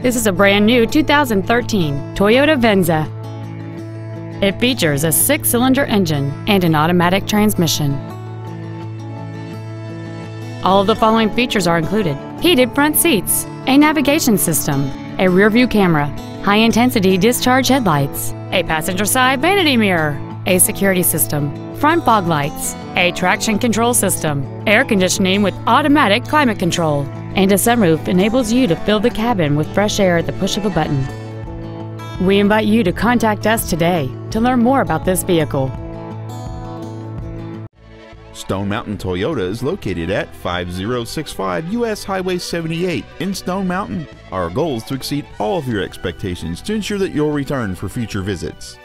This is a brand new 2013 Toyota Venza. It features a 6-cylinder engine and an automatic transmission. All of the following features are included: heated front seats, a navigation system, a rear-view camera, high-intensity discharge headlights, a passenger side vanity mirror, a security system, front fog lights, a traction control system, air conditioning with automatic climate control, and a sunroof enables you to fill the cabin with fresh air at the push of a button. We invite you to contact us today to learn more about this vehicle. Stone Mountain Toyota is located at 5065 U.S. Highway 78 in Stone Mountain. Our goal is to exceed all of your expectations to ensure that you'll return for future visits.